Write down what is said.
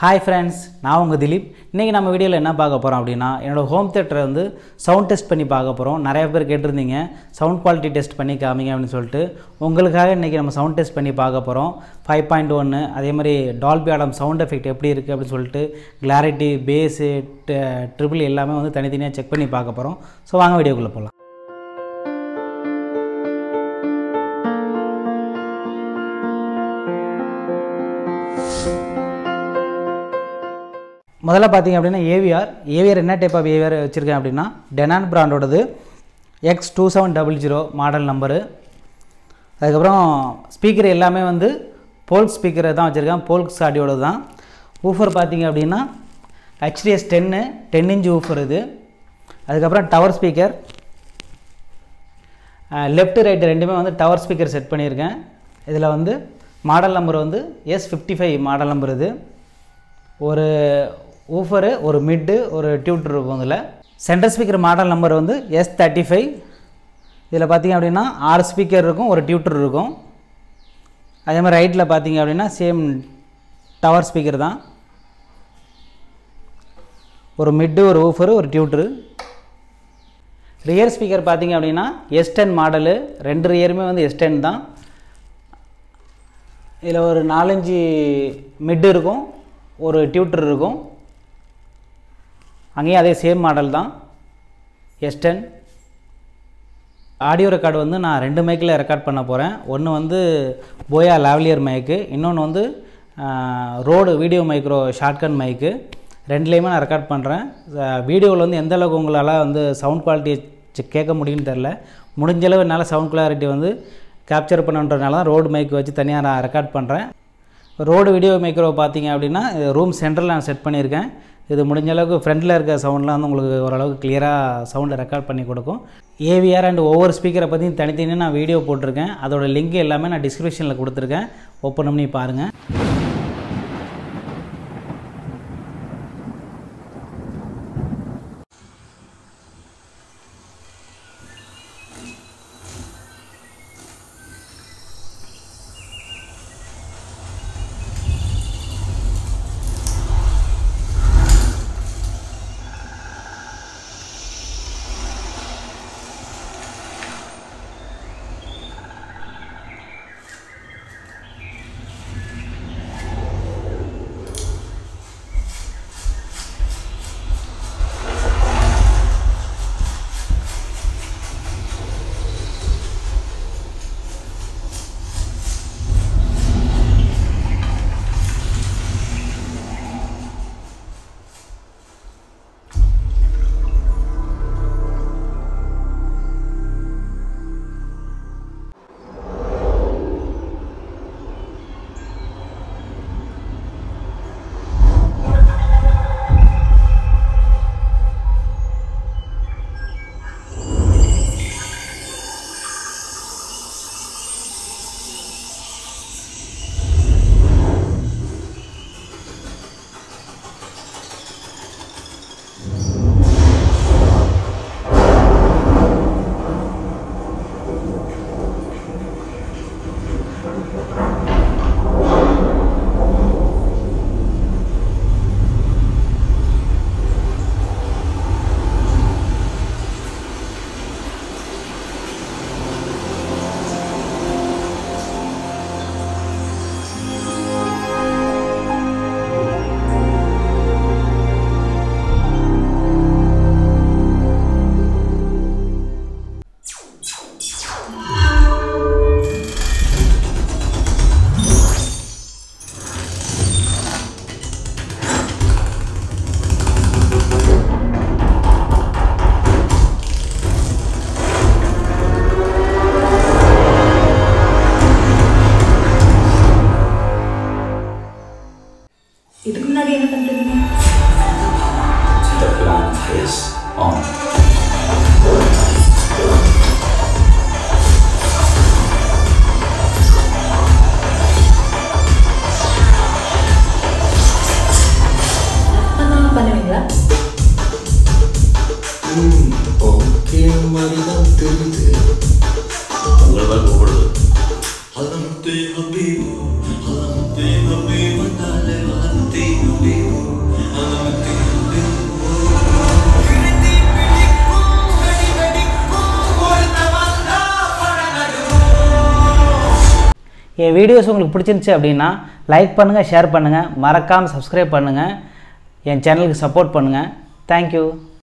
Hi friends, நான் உங்கள் திலீப். இன்றைக்கி நம்ம வீடியோவில் என்ன பார்க்க போகிறோம் அப்படின்னா, என்னோடய ஹோம் தியேட்டரை வந்து சவுண்ட் டெஸ்ட் பண்ணி பார்க்க போகிறோம். நிறைய பேர் கேட்டிருந்தீங்க சவுண்ட் குவாலிட்டி டெஸ்ட் பண்ணி காமிங்க அப்படின்னு சொல்லிட்டு. உங்களுக்காக இன்றைக்கி நம்ம சவுண்ட் டெஸ்ட் பண்ணி பார்க்க போகிறோம். 5.1 அதே மாதிரி டால்பி ஆடம் சவுண்ட் எஃபெக்ட் எப்படி இருக்குது அப்படின்னு சொல்லிட்டு கிளாரிட்டி, பேஸு, ட்ரிபிள் எல்லாமே வந்து தனித்தனியாக செக் பண்ணி பார்க்க போகிறோம். ஸோ வாங்க வீடியோக்குள்ளே போகலாம். முதல்ல பார்த்திங்க அப்படின்னா ஏவிஆர் என்ன டைப் ஆஃப் ஏவிஆர் வச்சுருக்கேன் அப்படின்னா, டெனான் பிராண்டோடது X2700 மாடல் நம்பரு. அதுக்கப்புறம் ஸ்பீக்கர் எல்லாமே வந்து போல்க் ஸ்பீக்கரை தான் வச்சுருக்கேன், போல்க் ஆடியோடது தான். ஊஃபர் பார்த்திங்க அப்படின்னா HTS10 10" ஊஃபர் இது. அதுக்கப்புறம் டவர் ஸ்பீக்கர், லெஃப்ட் ரைட்டு ரெண்டுமே வந்து டவர் ஸ்பீக்கர் செட் பண்ணியிருக்கேன். இதில் வந்து மாடல் நம்பர் வந்து S55 மாடல் நம்பர் இது. ஒரு ஊஃபரு, ஒரு மிட்டு, ஒரு டியூட்டர் இருக்கும். இதில் சென்டர் ஸ்பீக்கர் மாடல் நம்பர் வந்து S35. இதில் பார்த்திங்க அப்படின்னா 6 ஸ்பீக்கர் இருக்கும், ஒரு டியூட்டர் இருக்கும். அதே மாதிரி ரைட்டில் பார்த்திங்க அப்படின்னா சேம் டவர் ஸ்பீக்கர் தான், ஒரு மிட்டு, ஒரு ஊஃபரு, ஒரு டியூட்டரு. ரியர் ஸ்பீக்கர் பார்த்திங்க அப்படின்னா S10 மாடலு, 2 ரியருமே வந்து S10 தான். இதில் ஒரு 4-5 மிட்டு இருக்கும், ஒரு டியூட்டர் இருக்கும். அங்கேயும் அதே சேம் மாடல் தான் S10. ஆடியோ ரெக்கார்டு வந்து நான் 2 மைக்கில் ரெக்கார்ட் பண்ண போகிறேன். ஒன்று வந்து போயா லாவலியர் மைக்கு, இன்னொன்று வந்து Rode video micro shotgun mic. ரெண்டுலேயுமே நான் ரெக்கார்ட் பண்ணுறேன். வீடியோவில் வந்து எந்தளவுக்கு உங்களால் வந்து சவுண்ட் குவாலிட்டியை கேட்க முடியும்னு தெரில. முடிஞ்சளவு என்னால் சவுண்ட் கிளாரிட்டி வந்து கேப்சர் பண்ணுன்றதுனால தான் ரோடு மைக் வச்சு தனியாக நான் ரெக்கார்ட் பண்ணுறேன். ரோடு வீடியோ மைக்ரோ பார்த்திங்க அப்படின்னா ரூம் சென்டரில் நான் செட் பண்ணியிருக்கேன். இது முடிஞ்ச அளவுக்கு ஃப்ரெண்டில் இருக்க சவுண்ட்லாம் வந்து உங்களுக்கு ஓரளவுக்கு கிளியராக சவுண்டை ரெக்கார்ட் பண்ணி கொடுக்கும். ஏவிஆர் அண்ட் ஒவ்வொரு ஸ்பீக்கரை பற்றியும் தனித்தனியாக நான் வீடியோ போட்டிருக்கேன். அதோடய லிங்க் எல்லாமே நான் டிஸ்கிரிப்ஷனில் கொடுத்துருக்கேன், ஓப்பன் பண்ணி பாருங்கள். Hal hal என் வீடியோஸ் உங்களுக்கு பிடிச்சிருந்துச்சு அப்படின்னா லைக் பண்ணுங்கள், ஷேர் பண்ணுங்கள், மறக்காமல் சப்ஸ்கிரைப் பண்ணுங்கள், என் சேனலுக்கு சப்போர்ட் பண்ணுங்கள். தேங்க்யூ.